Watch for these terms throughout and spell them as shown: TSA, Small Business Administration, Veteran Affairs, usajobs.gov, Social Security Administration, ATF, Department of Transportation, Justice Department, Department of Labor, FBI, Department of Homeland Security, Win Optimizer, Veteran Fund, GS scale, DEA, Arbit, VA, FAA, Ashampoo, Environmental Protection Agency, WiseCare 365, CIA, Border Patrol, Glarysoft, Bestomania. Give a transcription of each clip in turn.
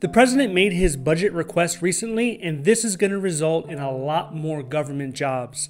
The president made his budget request recently, and this is going to result in a lot more government jobs.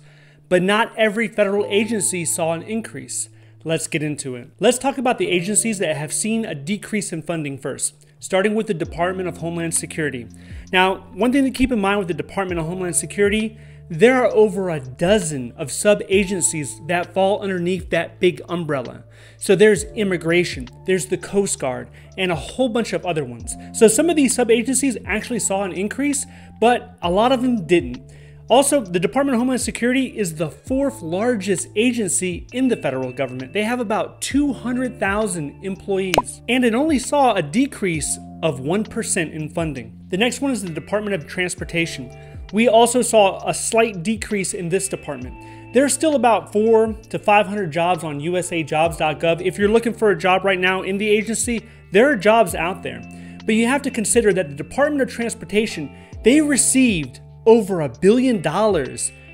But not every federal agency saw an increase. Let's get into it. Let's talk about the agencies that have seen a decrease in funding first, starting with the Department of Homeland Security. Now, one thing to keep in mind with the Department of Homeland Security, there are over a dozen of sub-agencies that fall underneath that big umbrella. So there's immigration, there's the Coast Guard, and a whole bunch of other ones. So some of these sub-agencies actually saw an increase, but a lot of them didn't. Also, the Department of Homeland Security is the fourth largest agency in the federal government. They have about 200,000 employees, and it only saw a decrease of 1% in funding. The next one is the Department of Transportation. We also saw a slight decrease in this department. There's still about 400 to 500 jobs on usajobs.gov. If you're looking for a job right now in the agency, there are jobs out there. But you have to consider that the Department of Transportation, they received over $1 billion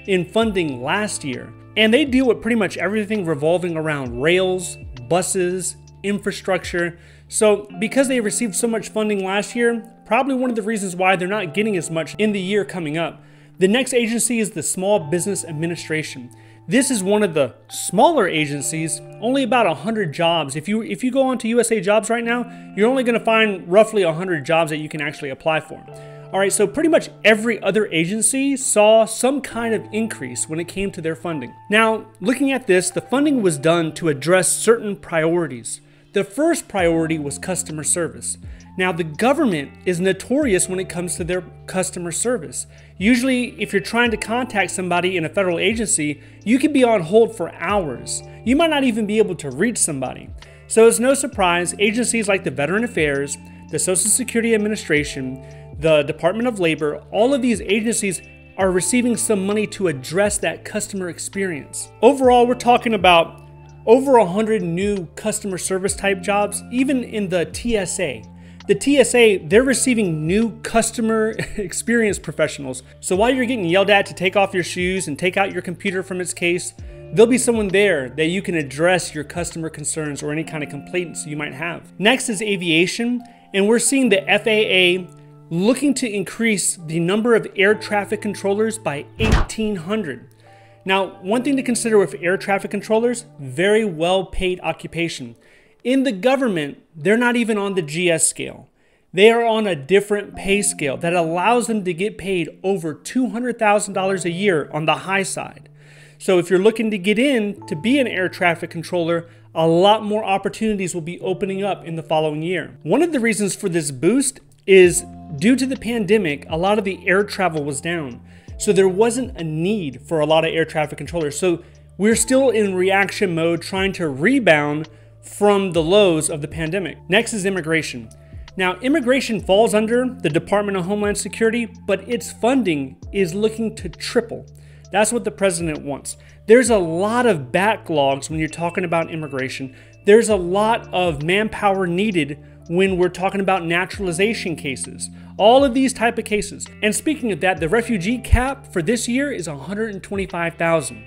in funding last year. And they deal with pretty much everything revolving around rails, buses, infrastructure. So because they received so much funding last year, probably one of the reasons why they're not getting as much in the year coming up. The next agency is the Small Business Administration. This is one of the smaller agencies, only about 100 jobs. If you go onto USA Jobs right now, you're only gonna find roughly 100 jobs that you can actually apply for. All right, so pretty much every other agency saw some kind of increase when it came to their funding. Now, looking at this, the funding was done to address certain priorities. The first priority was customer service. Now, the government is notorious when it comes to their customer service. Usually, if you're trying to contact somebody in a federal agency, you can be on hold for hours. You might not even be able to reach somebody. So it's no surprise, agencies like the Veteran Affairs, the Social Security Administration, the Department of Labor, all of these agencies are receiving some money to address that customer experience. Overall, we're talking about over 100 new customer service type jobs, even in the TSA. The TSA, they're receiving new customer experience professionals. So while you're getting yelled at to take off your shoes and take out your computer from its case, there'll be someone there that you can address your customer concerns or any kind of complaints you might have. Next is aviation, and we're seeing the FAA looking to increase the number of air traffic controllers by 1,800. Now, one thing to consider with air traffic controllers, very well-paid occupation. In the government, they're not even on the GS scale. They are on a different pay scale that allows them to get paid over $200,000 a year on the high side. So if you're looking to get in to be an air traffic controller, a lot more opportunities will be opening up in the following year. One of the reasons for this boost is due to the pandemic, a lot of the air travel was down. So there wasn't a need for a lot of air traffic controllers. So we're still in reaction mode trying to rebound from the lows of the pandemic. Next is immigration. Now, immigration falls under the Department of Homeland Security, but its funding is looking to triple. That's what the president wants. There's a lot of backlogs when you're talking about immigration. There's a lot of manpower needed when we're talking about naturalization cases, all of these type of cases. And speaking of that, the refugee cap for this year is 125,000.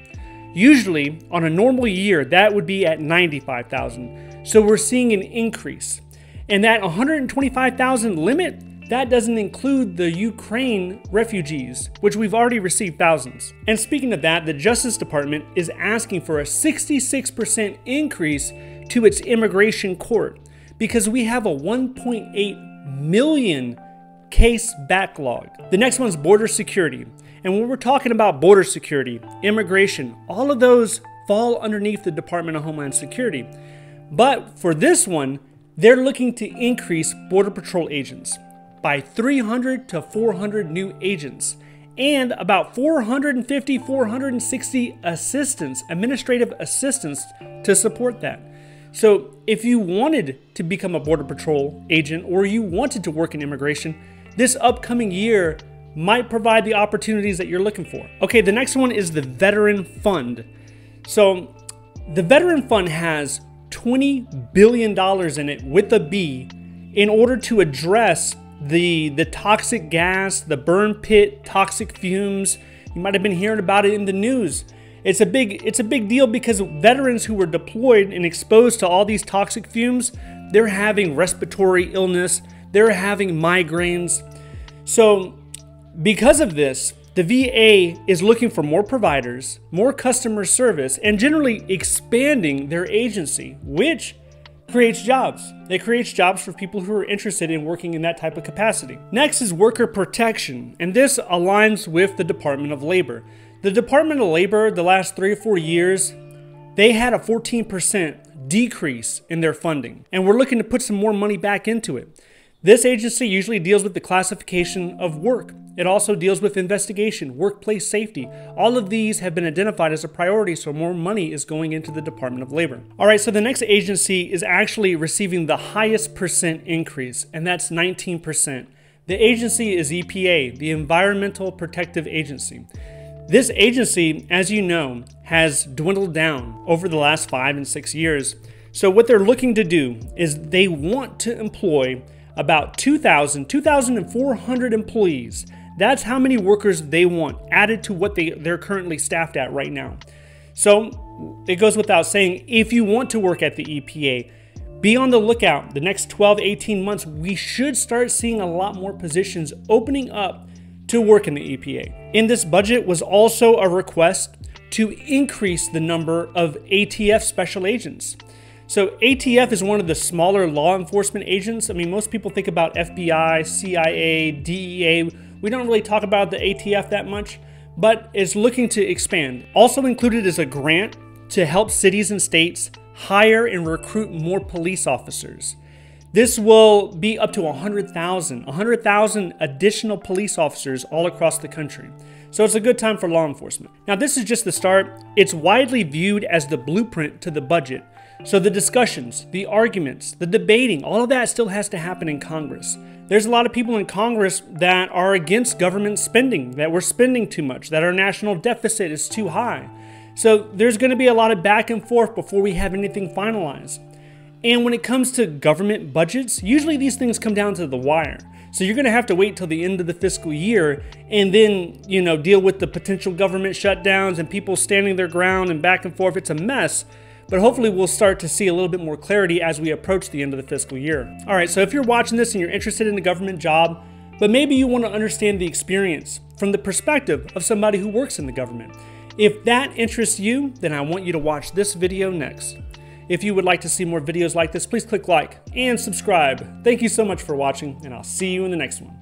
Usually, on a normal year, that would be at 95,000. So we're seeing an increase. And that 125,000 limit, that doesn't include the Ukraine refugees, which we've already received thousands. And speaking of that, the Justice Department is asking for a 66% increase to its immigration court because we have a 1.8 million case backlog. The next one's border security. And when we're talking about border security, immigration, all of those fall underneath the Department of Homeland Security. But for this one, they're looking to increase Border Patrol agents by 300 to 400 new agents and about 450, 460 assistants, administrative assistants to support that. So if you wanted to become a Border Patrol agent or you wanted to work in immigration, this upcoming year might provide the opportunities that you're looking for. Okay, the next one is the Veteran Fund. So the Veteran Fund has $20 billion in it with a B in order to address the toxic gas, the burn pit, toxic fumes. You might have been hearing about it in the news. It's a big deal because veterans who were deployed and exposed to all these toxic fumes, they're having respiratory illness, They're having migraines. So because of this, the VA is looking for more providers, more customer service, and generally expanding their agency, which creates jobs. It creates jobs for people who are interested in working in that type of capacity. Next is worker protection, and this aligns with the Department of Labor. The Department of Labor, the last 3 or 4 years, they had a 14% decrease in their funding, and we're looking to put some more money back into it. This agency usually deals with the classification of work. It also deals with investigation, workplace safety. All of these have been identified as a priority, so more money is going into the Department of Labor. All right, so the next agency is actually receiving the highest percent increase, and that's 19%. The agency is EPA, the Environmental Protection Agency. This agency, as you know, has dwindled down over the last 5 and 6 years. So what they're looking to do is they want to employ about 2,400 employees. That's how many workers they want added to what they're currently staffed at right now. So it goes without saying, if you want to work at the EPA, be on the lookout. The next 12, 18 months, we should start seeing a lot more positions opening up to work in the EPA. In this budget was also a request to increase the number of ATF special agents. So ATF is one of the smaller law enforcement agents. I mean, most people think about FBI, CIA, DEA. We don't really talk about the ATF that much, but it's looking to expand. Also included is a grant to help cities and states hire and recruit more police officers. This will be up to 100,000 additional police officers all across the country. So it's a good time for law enforcement. Now, this is just the start. It's widely viewed as the blueprint to the budget. So the discussions, the arguments, the debating, all of that still has to happen in Congress. There's a lot of people in Congress that are against government spending, that we're spending too much, that our national deficit is too high. So there's going to be a lot of back and forth before we have anything finalized. And when it comes to government budgets, usually these things come down to the wire. So you're going to have to wait till the end of the fiscal year and then, you know, deal with the potential government shutdowns and people standing their ground and back and forth. It's a mess. But hopefully we'll start to see a little bit more clarity as we approach the end of the fiscal year. All right, so if you're watching this and you're interested in a government job, but maybe you want to understand the experience from the perspective of somebody who works in the government. If that interests you, then I want you to watch this video next. If you would like to see more videos like this, please click like and subscribe. Thank you so much for watching, and I'll see you in the next one.